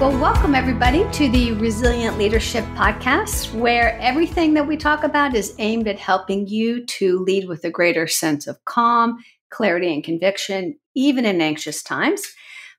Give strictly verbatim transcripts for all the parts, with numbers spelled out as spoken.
Well, welcome everybody to the Resilient Leadership Podcast, where everything that we talk about is aimed at helping you to lead with a greater sense of calm, clarity, and conviction, even in anxious times.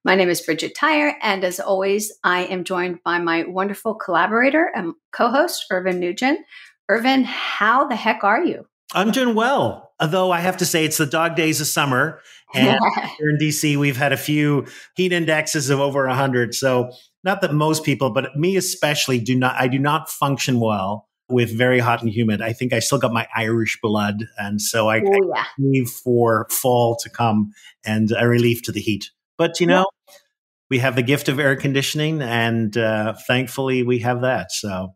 My name is Bridget Tyre, and as always, I am joined by my wonderful collaborator and co-host, Irvine Nugent. Irvine, how the heck are you? I'm doing well, although I have to say it's the dog days of summer. And here in D C, we've had a few heat indexes of over one hundred. So not that most people, but me especially, do not. I do not function well with very hot and humid. I think I still got my Irish blood. And so I, oh, yeah. I leave for fall to come and a relief to the heat. But, you know, yeah. we have the gift of air conditioning, and uh, thankfully we have that. So.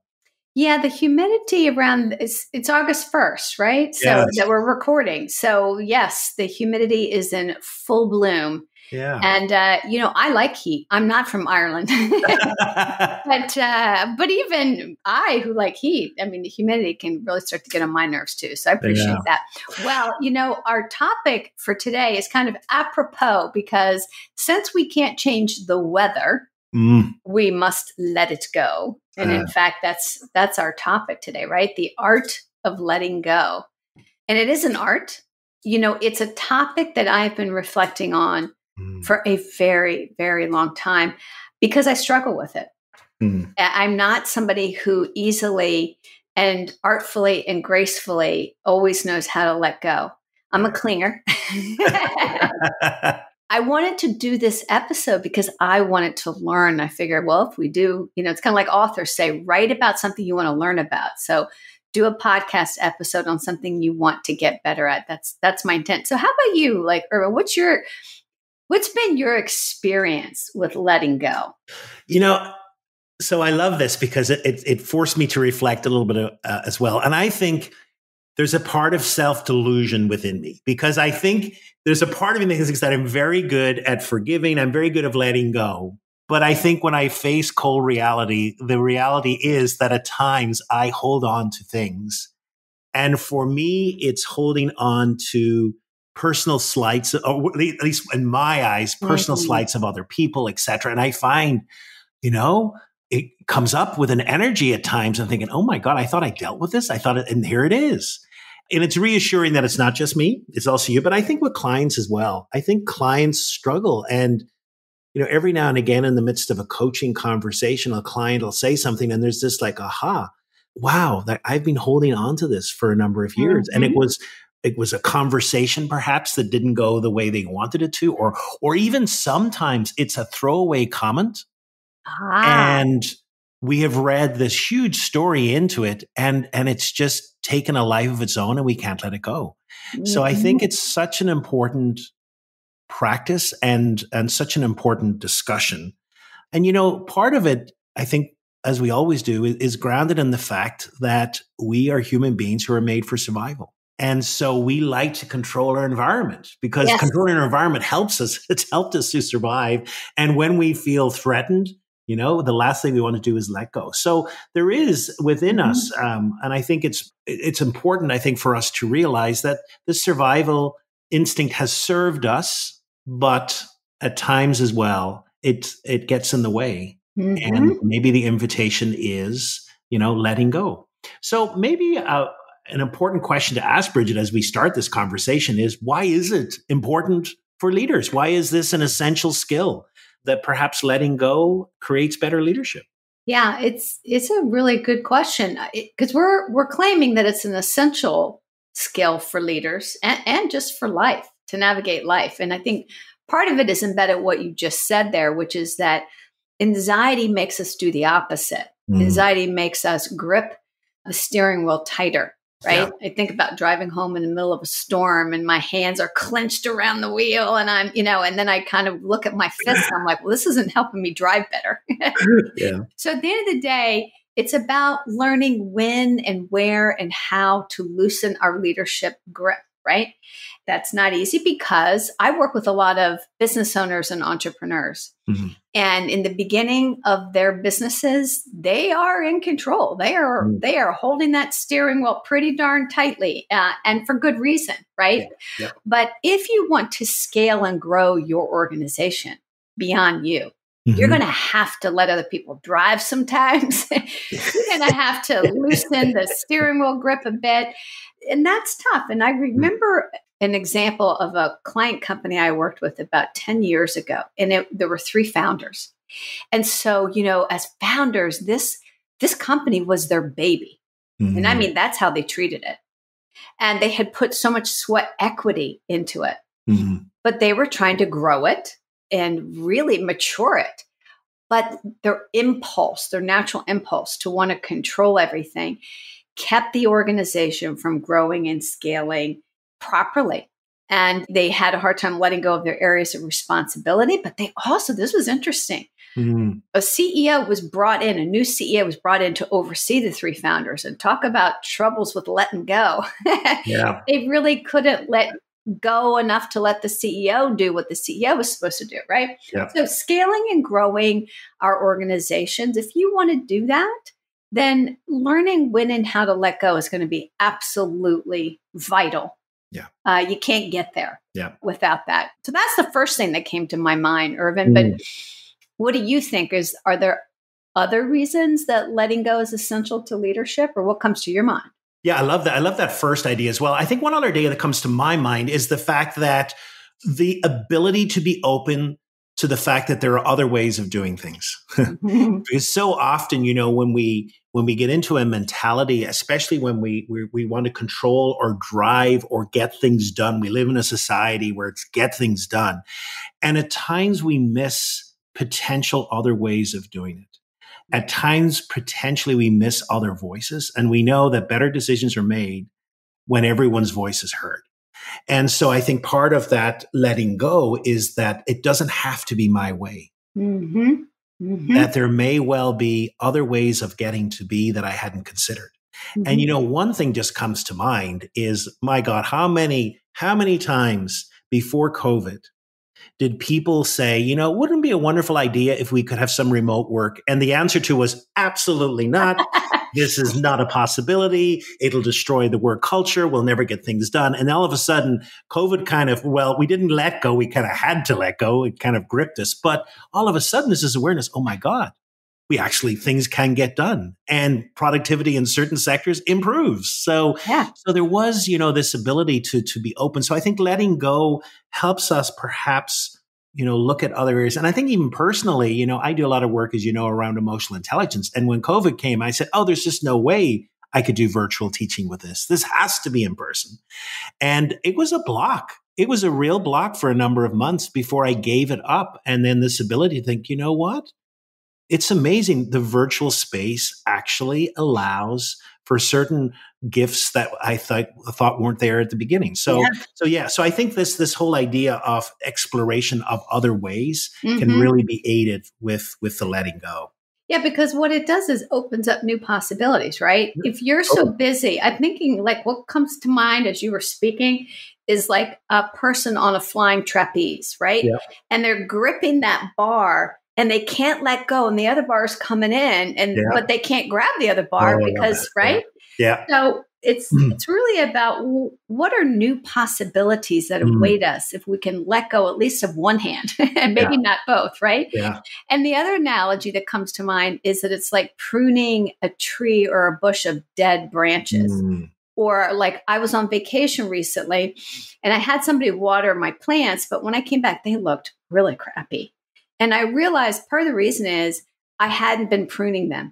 Yeah, the humidity around, it's, it's August first, right? So yes. that we're recording. So yes, the humidity is in full bloom. Yeah. And, uh, you know, I like heat. I'm not from Ireland, but, uh, but even I who like heat, I mean, the humidity can really start to get on my nerves too. So I appreciate yeah. that. Well, you know, our topic for today is kind of apropos because since we can't change the weather, mm. we must let it go. And in fact, that's that's our topic today, right? The art of letting go. And it is an art. You know, it's a topic that I've been reflecting on mm. for a very, very long time because I struggle with it. Mm. I'm not somebody who easily and artfully and gracefully always knows how to let go. I'm a clinger. I wanted to do this episode because I wanted to learn. I figured, well, if we do, you know, it's kind of like authors say, write about something you want to learn about. So do a podcast episode on something you want to get better at. That's, that's my intent. So how about you? Like, Irvine, what's your, what's been your experience with letting go? You know, so I love this because it, it, it forced me to reflect a little bit of, uh, as well. And I think there's a part of self-delusion within me because I think there's a part of me that thinks that I'm very good at forgiving. I'm very good at letting go. But I think when I face cold reality, the reality is that at times I hold on to things. And for me, it's holding on to personal slights, or at least in my eyes, personal mm-hmm. slights of other people, et cetera. And I find, you know, it comes up with an energy at times. I'm thinking, oh my God, I thought I dealt with this. I thought, it, and here it is. And it's reassuring that it's not just me, it's also you, but I think with clients as well. I think clients struggle. And, you know, every now and again, in the midst of a coaching conversation, a client will say something and there's this like, aha, wow, that I've been holding on to this for a number of years. Mm-hmm. And it was, it was a conversation perhaps that didn't go the way they wanted it to, or, or even sometimes it's a throwaway comment. Ah. And we have read this huge story into it, and, and it's just taken a life of its own, and we can't let it go. Mm-hmm. So I think it's such an important practice and, and such an important discussion. And, you know, part of it, I think, as we always do, is, is grounded in the fact that we are human beings who are made for survival. And so we like to control our environment because yes. controlling our environment helps us. It's helped us to survive. And when we feel threatened, you know, the last thing we want to do is let go. So there is within mm-hmm. us, um, and I think it's it's important, I think, for us to realize that the survival instinct has served us, but at times as well, it, it gets in the way. Mm-hmm. And maybe the invitation is, you know, letting go. So maybe uh, an important question to ask, Bridget, as we start this conversation is, why is it important for leaders? Why is this an essential skill? That perhaps letting go creates better leadership? Yeah, it's it's a really good question because we're we're claiming that it's an essential skill for leaders and, and just for life, to navigate life. And I think part of it is embedded in what you just said there, which is that anxiety makes us do the opposite. Mm. Anxiety makes us grip the steering wheel tighter. Right. Yeah. I think about driving home in the middle of a storm and my hands are clenched around the wheel and I'm, you know, and then I kind of look at my fist and I'm like, well, this isn't helping me drive better. yeah. So at the end of the day, it's about learning when and where and how to loosen our leadership grip. Right. That's not easy because I work with a lot of business owners and entrepreneurs. Mm-hmm. And in the beginning of their businesses, they are in control. They are, mm-hmm. they are holding that steering wheel pretty darn tightly uh, and for good reason. Right. Yeah. Yeah. But if you want to scale and grow your organization beyond you, Mm-hmm. You're going to have to let other people drive sometimes. You're going to have to loosen the steering wheel grip a bit. And that's tough. And I remember an example of a client company I worked with about ten years ago. And it, there were three founders. And so, you know, as founders, this, this company was their baby. Mm-hmm. And I mean, that's how they treated it. And they had put so much sweat equity into it, mm-hmm. but they were trying to grow it and really mature it. But their impulse, their natural impulse to want to control everything kept the organization from growing and scaling properly. And they had a hard time letting go of their areas of responsibility. But they also, this was interesting. Mm-hmm. A C E O was brought in, a new C E O was brought in to oversee the three founders, and talk about troubles with letting go. Yeah. They really couldn't let go enough to let the C E O do what the C E O was supposed to do, right? Yeah. So scaling and growing our organizations, if you want to do that, then learning when and how to let go is going to be absolutely vital. Yeah, uh, you can't get there yeah. without that. So that's the first thing that came to my mind, Irvin. Mm. But what do you think? Is are there other reasons that letting go is essential to leadership, or what comes to your mind? Yeah, I love that. I love that first idea as well. I think one other idea that comes to my mind is the fact that the ability to be open to the fact that there are other ways of doing things. Mm-hmm. Because so often, you know, when we when we get into a mentality, especially when we, we we want to control or drive or get things done, we live in a society where it's get things done. And at times we miss potential other ways of doing it. At times, potentially we miss other voices. And we know that better decisions are made when everyone's voice is heard. And so I think part of that letting go is that it doesn't have to be my way, mm-hmm. Mm-hmm. that there may well be other ways of getting to be that I hadn't considered. Mm-hmm. And, you know, one thing just comes to mind is, my God, how many, how many times before COVID did people say, you know, wouldn't it be a wonderful idea if we could have some remote work? And the answer to was absolutely not. This is not a possibility. It'll destroy the work culture. We'll never get things done. And all of a sudden, COVID kind of, well, we didn't let go. We kind of had to let go. It kind of gripped us. But all of a sudden, this is awareness. Oh, my God, we actually, things can get done. And productivity in certain sectors improves. So, yeah. so there was, you know, this ability to, to be open. So I think letting go helps us perhaps, you know, look at other areas. And I think even personally, you know, I do a lot of work, as you know, around emotional intelligence. And when COVID came, I said, oh, there's just no way I could do virtual teaching with this. This has to be in person. And it was a block. It was a real block for a number of months before I gave it up. And then this ability to think, you know what? It's amazing. The virtual space actually allows for certain gifts that I thought thought weren't there at the beginning. So, yeah. so yeah. So I think this this whole idea of exploration of other ways mm-hmm. can really be aided with with the letting go. Yeah, because what it does is opens up new possibilities, right? Mm-hmm. If you're so busy, I'm thinking like what comes to mind as you were speaking is like a person on a flying trapeze, right? Yeah. And they're gripping that bar. And they can't let go, and the other bar is coming in, and yeah. but they can't grab the other bar oh, because, yeah. right? Yeah. So it's mm. it's really about what are new possibilities that mm. await us if we can let go at least of one hand, and maybe yeah. not both, right? Yeah. And the other analogy that comes to mind is that it's like pruning a tree or a bush of dead branches. Mm. Or like I was on vacation recently, and I had somebody water my plants, but when I came back, they looked really crappy. And I realized part of the reason is I hadn't been pruning them.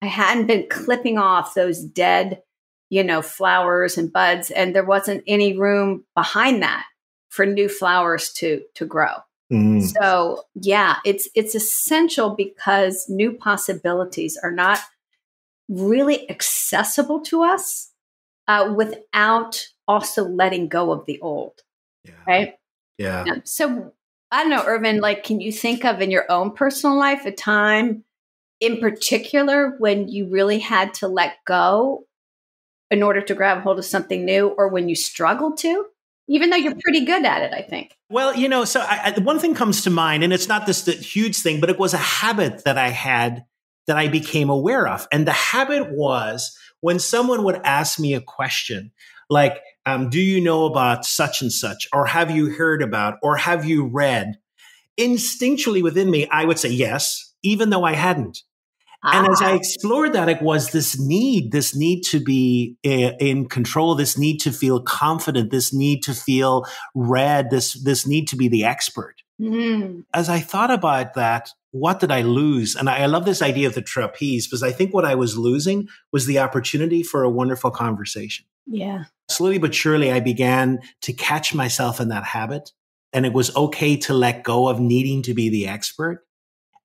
I hadn't been clipping off those dead, you know, flowers and buds. And there wasn't any room behind that for new flowers to, to grow. Mm. So yeah, it's, it's essential because new possibilities are not really accessible to us uh, without also letting go of the old. Yeah. Right. Yeah. yeah. So I don't know, Irvin, like, can you think of in your own personal life a time in particular when you really had to let go in order to grab hold of something new, or when you struggled to, even though you're pretty good at it, I think? Well, you know, so I, I, one thing comes to mind, and it's not this huge thing, but it was a habit that I had that I became aware of. And the habit was when someone would ask me a question like, Um, do you know about such and such, or have you heard about, or have you read? instinctually within me, I would say yes, even though I hadn't. Ah. And as I explored that, it was this need, this need to be in control, this need to feel confident, this need to feel read, this, this need to be the expert. Mm-hmm. As I thought about that, what did I lose? And I, I love this idea of the trapeze, because I think what I was losing was the opportunity for a wonderful conversation. Yeah. Slowly but surely, I began to catch myself in that habit. And it was okay to let go of needing to be the expert.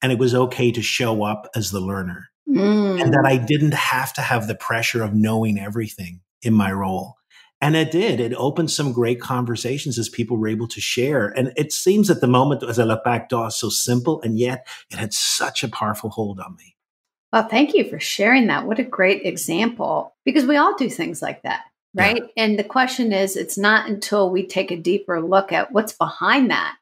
And it was okay to show up as the learner. Mm. And that I didn't have to have the pressure of knowing everything in my role. And it did. It opened some great conversations as people were able to share. And it seems at the moment, as I look back, Daw, so simple, and yet it had such a powerful hold on me. Well, thank you for sharing that. What a great example, because we all do things like that, right? Yeah. And the question is, it's not until we take a deeper look at what's behind that,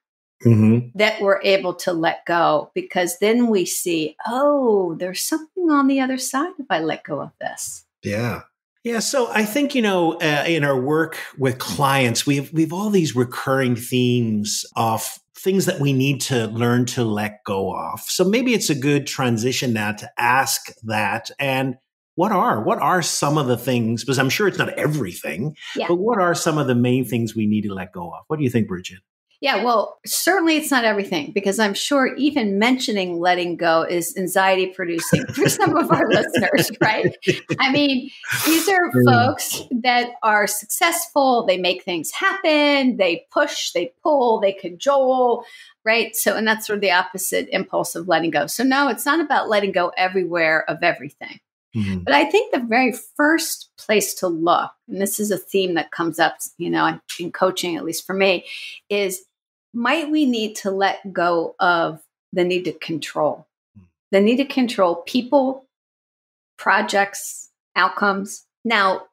mm-hmm. that we're able to let go, because then we see, oh, there's something on the other side if I let go of this. Yeah. Yeah. So I think, you know, uh, in our work with clients, we have, we have all these recurring themes of things that we need to learn to let go of. So maybe it's a good transition now to ask that. And what are, what are some of the things, because I'm sure it's not everything, yeah. but what are some of the main things we need to let go of? What do you think, Bridget? Yeah, well, certainly it's not everything, because I'm sure even mentioning letting go is anxiety producing for some of our listeners, right? I mean, these are folks that are successful. They make things happen. They push, they pull, they cajole, right? So, and that's sort of the opposite impulse of letting go. So no, it's not about letting go everywhere of everything. Mm-hmm. But I think the very first place to look, and this is a theme that comes up, you know, in coaching, at least for me, is might we need to let go of the need to control, the need to control people, projects, outcomes. Now,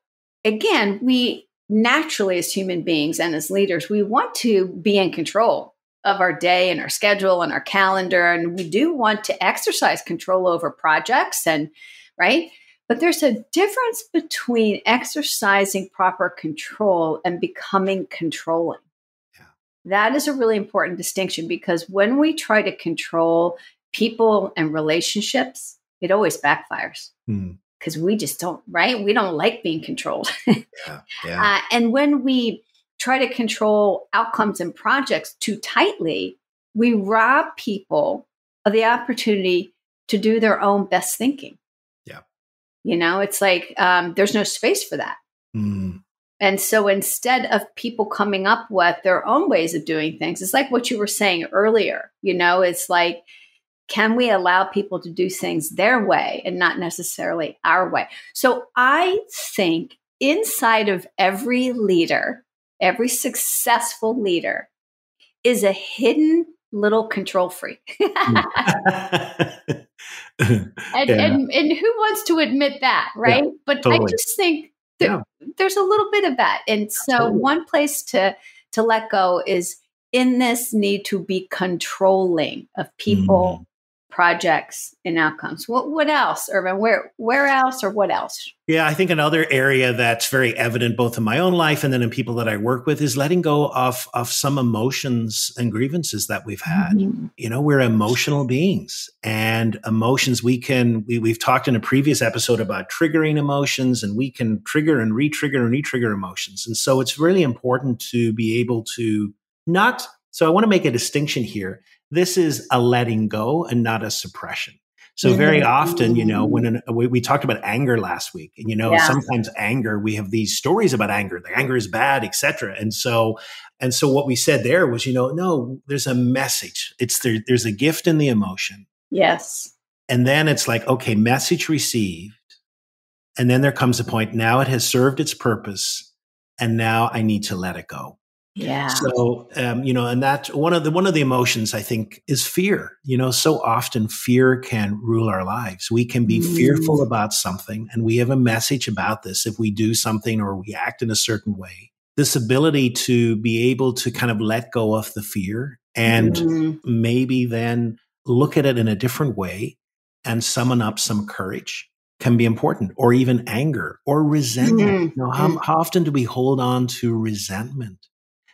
again, we naturally as human beings and as leaders, we want to be in control of our day and our schedule and our calendar. And we do want to exercise control over projects and right? But there's a difference between exercising proper control and becoming controlling. Yeah. That is a really important distinction, because when we try to control people and relationships, it always backfires because mm. we just don't, right? We don't like being controlled. yeah. Yeah. Uh, and when we try to control outcomes and projects too tightly, we rob people of the opportunity to do their own best thinking. You know, it's like um, there's no space for that. Mm. And so instead of people coming up with their own ways of doing things, it's like what you were saying earlier, you know, it's like, can we allow people to do things their way and not necessarily our way? So I think inside of every leader, every successful leader is a hidden little control freak. and, yeah. and and who wants to admit that, right? Yeah, but totally. I just think th- yeah. there's a little bit of that. And so Absolutely. One place to to let go is in this need to be controlling of people, mm. projects, and outcomes. What what else, Irvine? Where where else or what else? Yeah, I think another area that's very evident both in my own life and then in people that I work with is letting go of of some emotions and grievances that we've had. Mm-hmm. You know, we're emotional beings, and emotions we can we we've talked in a previous episode about triggering emotions, and we can trigger and re-trigger and re-trigger emotions. And so it's really important to be able to not, so I want to make a distinction here. This is a letting go and not a suppression. So very often, you know, when an, we, we talked about anger last week, and, you know, yeah. sometimes anger, we have these stories about anger, the anger is bad, et cetera. And so, and so what we said there was, you know, no, there's a message. It's there, there's a gift in the emotion. Yes. And then it's like, okay, message received. And then there comes a point, now it has served its purpose, and now I need to let it go. Yeah. So, um, you know, and that one of the, one of the emotions I think is fear. You know, so often fear can rule our lives. We can be mm. fearful about something, and we have a message about this. If we do something or we act in a certain way, this ability to be able to kind of let go of the fear and mm. maybe then look at it in a different way and summon up some courage can be important, or even anger or resentment. Mm. You know, how, how often do we hold on to resentment?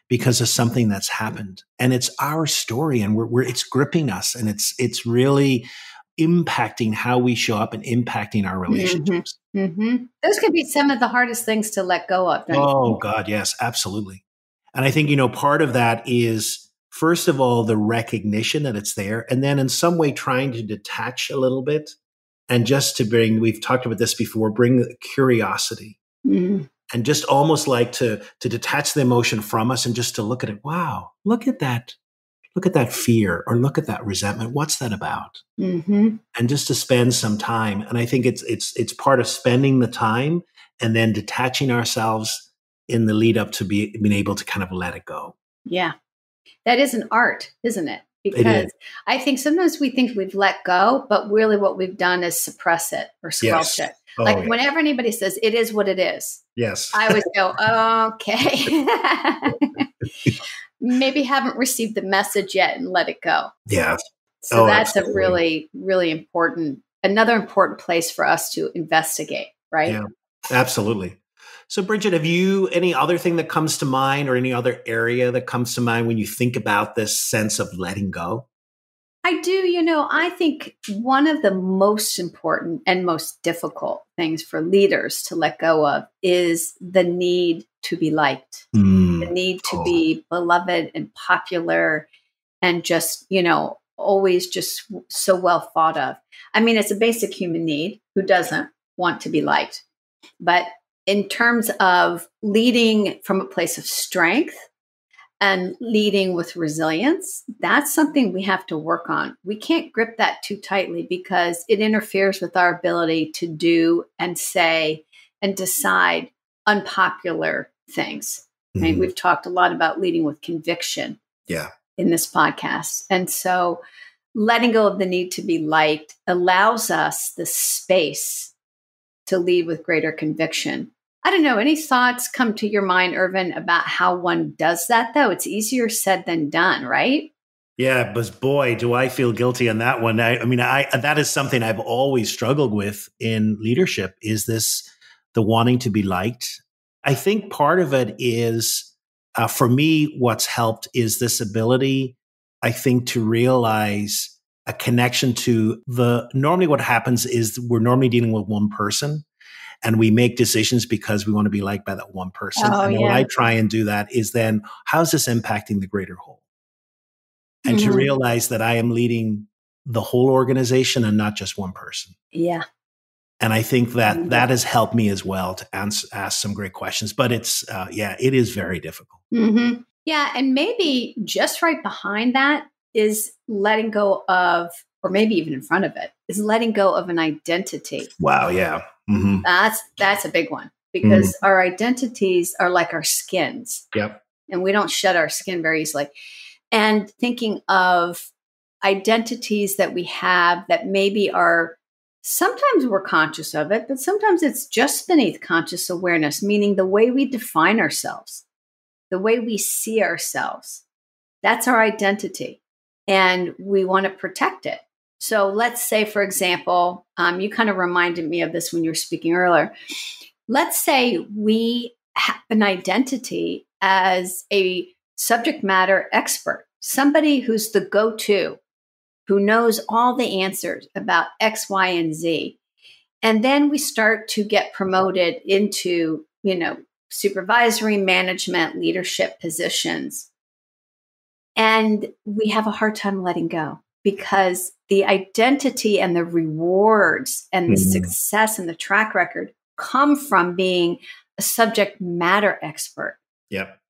because of something that's happened. And it's our story, and we're, we're it's gripping us, and it's it's really impacting how we show up and impacting our relationships. Mm-hmm. Mm-hmm. Those could be some of the hardest things to let go of. Right? Oh God, yes, absolutely. And I think, you know, part of that is, first of all, the recognition that it's there, and then in some way trying to detach a little bit, and just to bring, we've talked about this before, bring curiosity. Mm-hmm. And just almost like to to detach the emotion from us and just to look at it. Wow, look at that. Look at that fear, or look at that resentment. What's that about? Mm-hmm. And just to spend some time. And I think it's it's it's part of spending the time and then detaching ourselves in the lead up to be, being able to kind of let it go. Yeah. That is an art, isn't it? Because it is. I think sometimes we think we've let go, but really what we've done is suppress it or squelch yes. it. Oh, like yeah. whenever anybody says it is what it is, yes, I always go, okay, maybe haven't received the message yet and let it go. Yeah. So oh, that's absolutely. a really, really important, another important place for us to investigate, right? Yeah, absolutely. So Bridget, have you any other thing that comes to mind, or any other area that comes to mind when you think about this sense of letting go? I do. You know, I think one of the most important and most difficult things for leaders to let go of is the need to be liked, mm. the need to oh. be beloved and popular and just, you know, always just so well thought of. I mean, it's a basic human need. Who doesn't want to be liked? But in terms of leading from a place of strength, and leading with resilience, that's something we have to work on. We can't grip that too tightly because it interferes with our ability to do and say and decide unpopular things. Mm-hmm. And we've talked a lot about leading with conviction yeah. in this podcast. And so letting go of the need to be liked allows us the space to lead with greater conviction. I don't know. Any thoughts come to your mind, Irvine, about how one does that, though? It's easier said than done, right? Yeah, but boy, do I feel guilty on that one. I, I mean, I that is something I've always struggled with in leadership, is this, the wanting to be liked. I think part of it is, uh, for me, what's helped is this ability, I think, to realize a connection to the, normally what happens is we're normally dealing with one person. And we make decisions because we want to be liked by that one person. Oh, and yeah. what I try and do that is then, how's this impacting the greater whole? And mm-hmm. to realize that I am leading the whole organization and not just one person. Yeah. And I think that mm-hmm. that has helped me as well to ans- ask some great questions. But it's, uh, yeah, it is very difficult. Mm-hmm. Yeah. And maybe just right behind that is letting go of, or maybe even in front of it, is letting go of an identity. Wow. Yeah. Mm-hmm. That's that's a big one, because mm-hmm. our identities are like our skins. Yep. And we don't shed our skin very easily. And thinking of identities that we have that maybe are, sometimes we're conscious of it, but sometimes it's just beneath conscious awareness, meaning the way we define ourselves, the way we see ourselves, that's our identity. And we want to protect it. So let's say, for example, um, you kind of reminded me of this when you were speaking earlier. Let's say we have an identity as a subject matter expert, somebody who's the go-to, who knows all the answers about X, Y, and Z. And then we start to get promoted into, you know, supervisory management, leadership positions. And we have a hard time letting go, because the identity and the rewards and the mm-hmm. success and the track record come from being a subject matter expert. Yep.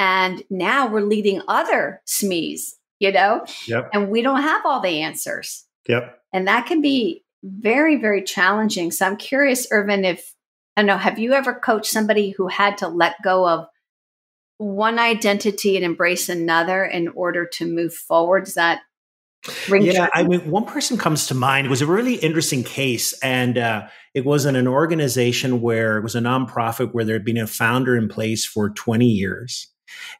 And now we're leading other S M Es, you know, yep. and we don't have all the answers. Yep. And that can be very, very challenging. So I'm curious, Irvine, if, I don't know, have you ever coached somebody who had to let go of one identity and embrace another in order to move forward? Is that Ring yeah, I mean, one person comes to mind. It was a really interesting case, and uh, it was in an organization where it was a nonprofit where there had been a founder in place for twenty years,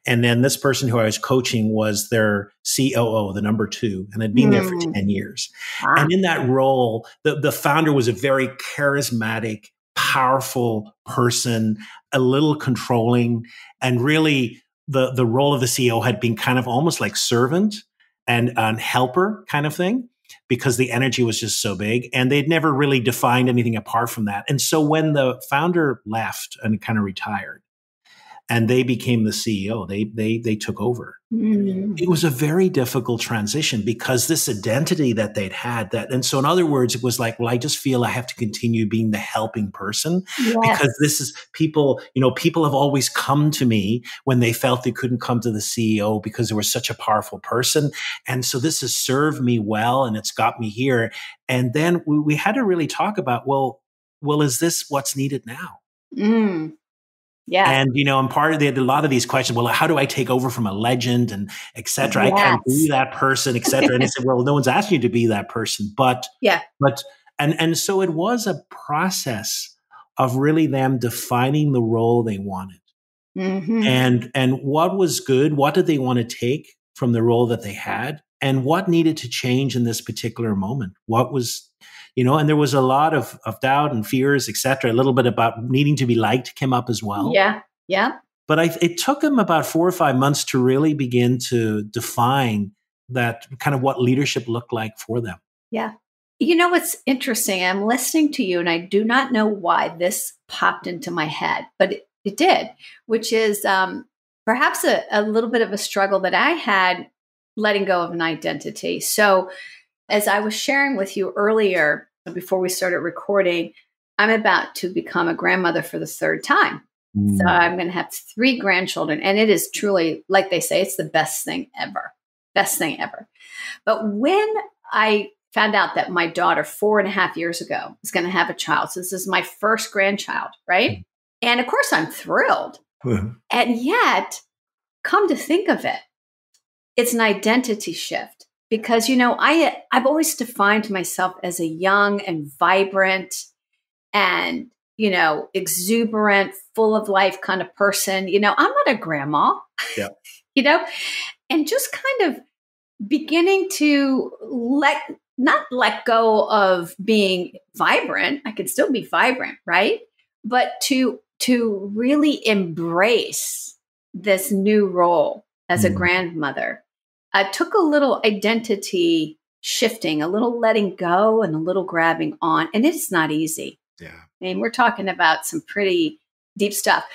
and then this person who I was coaching was their C O O, the number two, and had been mm. there for ten years. Wow. And in that role, the the founder was a very charismatic, powerful person, a little controlling, and really the the role of the C E O had been kind of almost like servant and, and helper kind of thing, because the energy was just so big, and they'd never really defined anything apart from that. And so when the founder left and kind of retired, and they became the C E O, they they they took over. Mm. It was a very difficult transition, because this identity that they'd had, that, and so in other words, it was like, well, I just feel I have to continue being the helping person, yes, because this is people, you know, people have always come to me when they felt they couldn't come to the C E O because they were such a powerful person. And so this has served me well, and it's got me here. And then we, we had to really talk about, well, well, is this what's needed now? Mm. Yeah. And, you know, and part of the, a lot of these questions, well, how do I take over from a legend and et cetera? Yes. I can't be that person, et cetera. And I said, well, no one's asking you to be that person, but, yeah, but, and, and so it was a process of really them defining the role they wanted. Mm-hmm. And, and what was good, what did they want to take from the role that they had, and what needed to change in this particular moment? What was, you know, and there was a lot of, of doubt and fears, et cetera. A little bit about needing to be liked came up as well. Yeah, yeah. But I, it took him about four or five months to really begin to define that kind of what leadership looked like for them. Yeah. You know, it's interesting. I'm listening to you, and I do not know why this popped into my head, but it, it did, which is um, perhaps a, a little bit of a struggle that I had letting go of an identity. So as I was sharing with you earlier, before we started recording, I'm about to become a grandmother for the third time. Mm. So I'm going to have three grandchildren. And it is truly, like they say, it's the best thing ever. Best thing ever. But when I found out that my daughter four and a half years ago was going to have a child, so this is my first grandchild, right? Mm. And of course, I'm thrilled. Mm. And yet, come to think of it, it's an identity shift. Because, you know, I, I've always defined myself as a young and vibrant and, you know, exuberant, full of life kind of person. You know, I'm not a grandma, yeah. You know, and just kind of beginning to let, not let go of being vibrant. I can still be vibrant, right? But to, to really embrace this new role as mm-hmm. a grandmother. I took a little identity shifting, a little letting go and a little grabbing on. And it's not easy. Yeah. I mean, we're talking about some pretty deep stuff.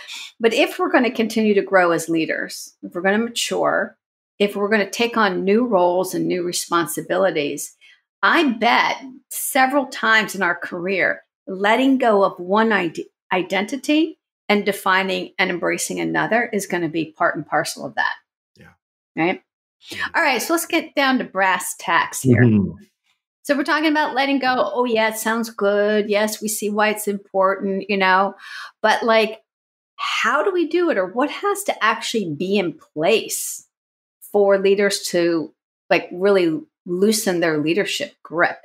But if we're going to continue to grow as leaders, if we're going to mature, if we're going to take on new roles and new responsibilities, I bet several times in our career, letting go of one ide- identity and defining and embracing another is going to be part and parcel of that. Yeah. Right? All right, so let's get down to brass tacks here. Mm-hmm. So we're talking about letting go. Oh, yeah, it sounds good. Yes, we see why it's important, you know. But, like, how do we do it, or what has to actually be in place for leaders to, like, really loosen their leadership grip?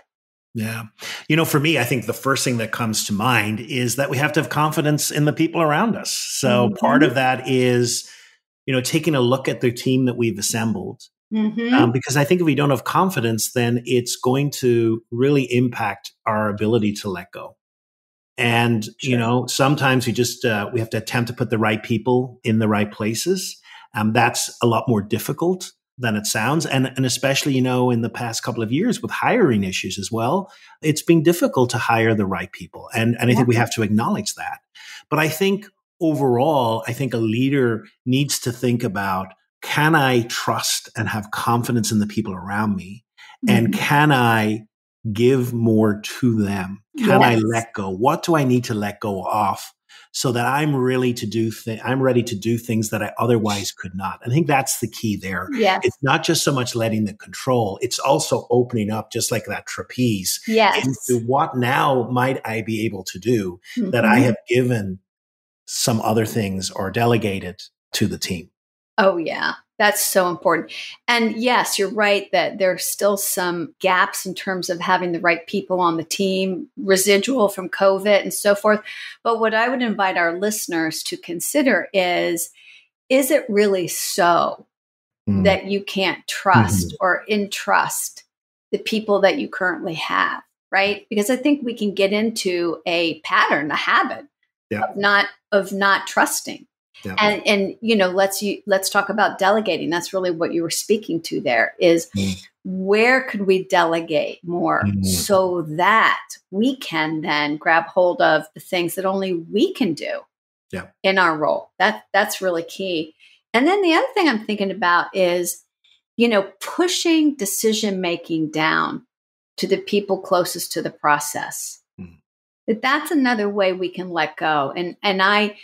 Yeah. You know, for me, I think the first thing that comes to mind is that we have to have confidence in the people around us. So mm-hmm. part of that is, you know, taking a look at the team that we've assembled, mm-hmm. um, because I think if we don't have confidence, then it's going to really impact our ability to let go. And, sure. you know, sometimes we just, uh, we have to attempt to put the right people in the right places. Um, that's a lot more difficult than it sounds. And, and especially, you know, in the past couple of years with hiring issues as well, it's been difficult to hire the right people. And, and I yeah. think we have to acknowledge that. But I think overall, I think a leader needs to think about, can I trust and have confidence in the people around me? Mm-hmm. And can I give more to them? Can yes. I let go? What do I need to let go of so that I'm really to do th- I'm ready to do things that I otherwise could not? I think that's the key there. Yes. It's not just so much letting the control. It's also opening up, just like that trapeze, yes. into what now might I be able to do mm-hmm. that I have given some other things or delegate it to the team. Oh, yeah. That's so important. And yes, you're right that there's still some gaps in terms of having the right people on the team, residual from COVID and so forth. But what I would invite our listeners to consider is, is it really so mm-hmm. that you can't trust mm-hmm. or entrust the people that you currently have, right? Because I think we can get into a pattern, a habit. Yeah. Of not of not trusting. Yeah. And, and, you know, let's, you, let's talk about delegating. That's really what you were speaking to there is mm. where could we delegate more mm. so that we can then grab hold of the things that only we can do yeah. in our role. That that's really key. And then the other thing I'm thinking about is, you know, pushing decision-making down to the people closest to the process. Mm. That's another way we can let go. And, and I,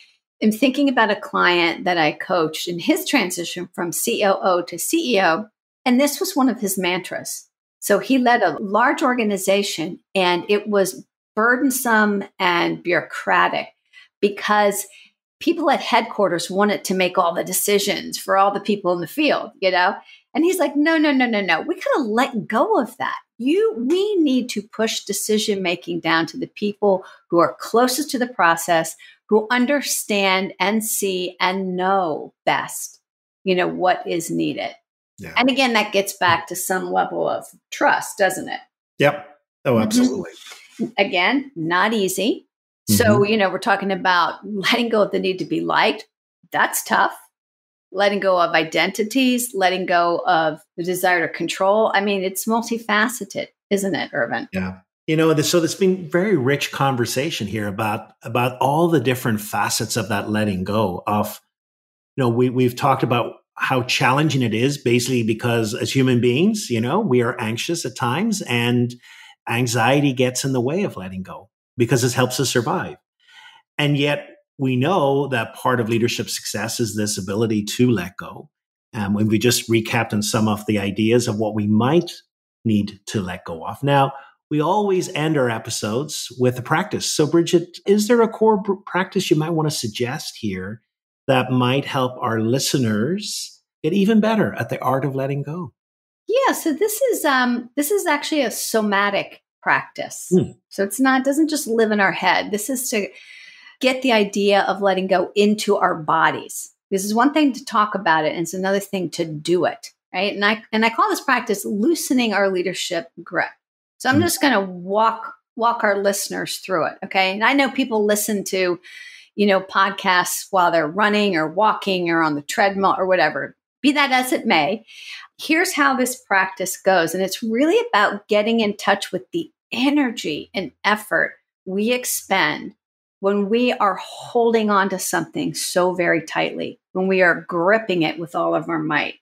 I'm thinking about a client that I coached in his transition from C O O to C E O, and this was one of his mantras. So he led a large organization, and it was burdensome and bureaucratic because people at headquarters wanted to make all the decisions for all the people in the field, you know? And he's like, no, no, no, no, no. We gotta let go of that. You, we need to push decision-making down to the people who are closest to the process, who understand and see and know best, you know, what is needed. Yeah. And again, that gets back to some level of trust, doesn't it? Yep. Oh, absolutely. Mm-hmm. Again, not easy. Mm-hmm. So, you know, we're talking about letting go of the need to be liked. That's tough. Letting go of identities, letting go of the desire to control. I mean, it's multifaceted, isn't it, Irvine? Yeah. You know, so there's been very rich conversation here about about all the different facets of that letting go of, you know, we, we've talked about how challenging it is basically because as human beings, you know, we are anxious at times and anxiety gets in the way of letting go because it helps us survive. And yet we know that part of leadership success is this ability to let go. And um, when we just recapped on some of the ideas of what we might need to let go of. Now, we always end our episodes with a practice. So, Bridget, is there a core pr- practice you might want to suggest here that might help our listeners get even better at the art of letting go? Yeah. So this is um, this is actually a somatic practice. Mm. So it's not doesn't just live in our head. This is to get the idea of letting go into our bodies. This is one thing to talk about it, and it's another thing to do it. Right. And I and I call this practice loosening our leadership grip. So I'm just going to walk walk our listeners through it, okay? And I know people listen to, you know, podcasts while they're running or walking or on the treadmill or whatever. Be that as it may, here's how this practice goes, and it's really about getting in touch with the energy and effort we expend when we are holding on to something so very tightly, when we are gripping it with all of our might.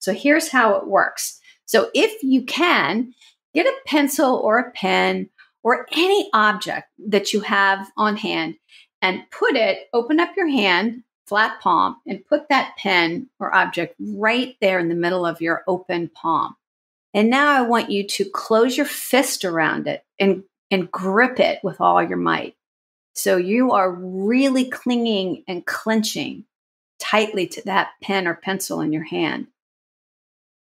So here's how it works. So if you can, get a pencil or a pen or any object that you have on hand and put it, open up your hand, flat palm, and put that pen or object right there in the middle of your open palm. And now I want you to close your fist around it and, and grip it with all your might. So you are really clinging and clenching tightly to that pen or pencil in your hand.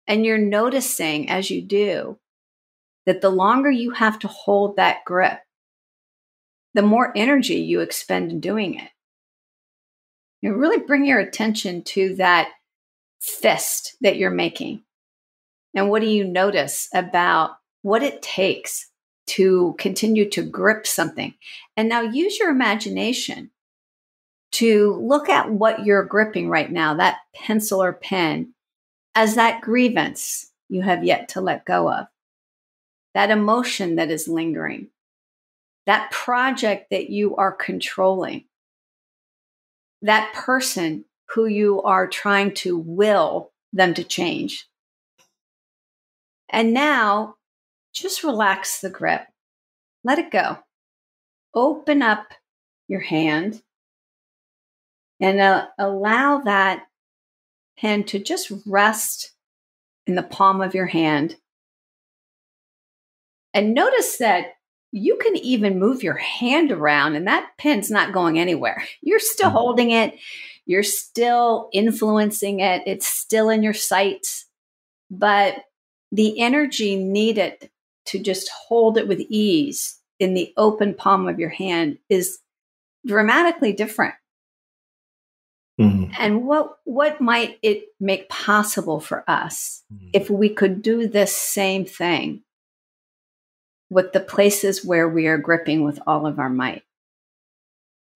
And you're noticing as you do, that the longer you have to hold that grip, the more energy you expend in doing it. You really bring your attention to that fist that you're making. And what do you notice about what it takes to continue to grip something? And now use your imagination to look at what you're gripping right now, that pencil or pen, as that grievance you have yet to let go of. That emotion that is lingering, that project that you are controlling, that person who you are trying to will them to change. And now just relax the grip. Let it go. Open up your hand and uh, allow that pen to just rest in the palm of your hand. And notice that you can even move your hand around and that pen's not going anywhere. You're still holding it. You're still influencing it. It's still in your sights. But the energy needed to just hold it with ease in the open palm of your hand is dramatically different. Mm-hmm. And what what might it make possible for us mm-hmm. if we could do this same thing with the places where we are gripping with all of our might?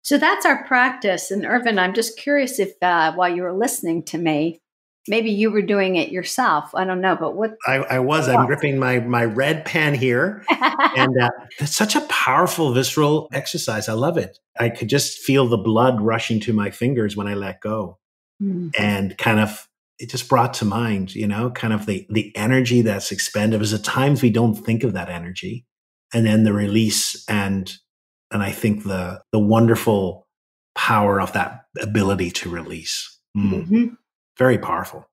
So that's our practice. And Irvine, I'm just curious if uh, while you were listening to me, maybe you were doing it yourself. I don't know, but what? I, I was. I'm gripping my my red pen here. And uh, it's such a powerful, visceral exercise. I love it. I could just feel the blood rushing to my fingers when I let go. Mm-hmm. And kind of, it just brought to mind, you know, kind of the the energy that's expended. Because at times we don't think of that energy. And then the release and and I think the the wonderful power of that ability to release. Mm. Mm-hmm. Very powerful.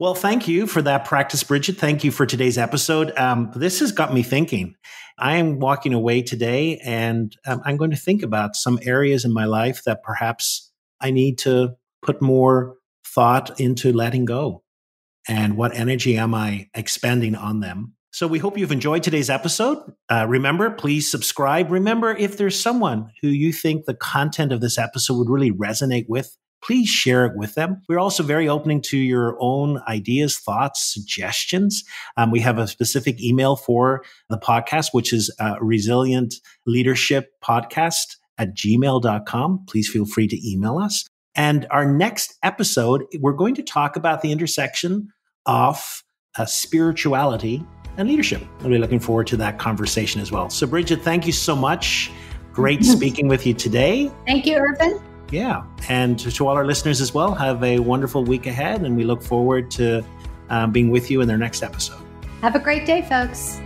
Well, thank you for that practice, Bridget. Thank you for today's episode. Um, this has got me thinking. I am walking away today, and um, I'm going to think about some areas in my life that perhaps I need to put more thought into letting go, and what energy am I expending on them. So we hope you've enjoyed today's episode. Uh, remember, please subscribe. Remember, if there's someone who you think the content of this episode would really resonate with, please share it with them. We're also very open to your own ideas, thoughts, suggestions. Um, we have a specific email for the podcast, which is uh, Resilient Leadership Podcast at gmail dot com. Please feel free to email us. And our next episode, we're going to talk about the intersection of uh, spirituality and leadership. I'll be looking forward to that conversation as well. So, Bridget, thank you so much. Great speaking with you today. Thank you, Irvine. Yeah. And to all our listeners as well, have a wonderful week ahead. And we look forward to um, being with you in their next episode. Have a great day, folks.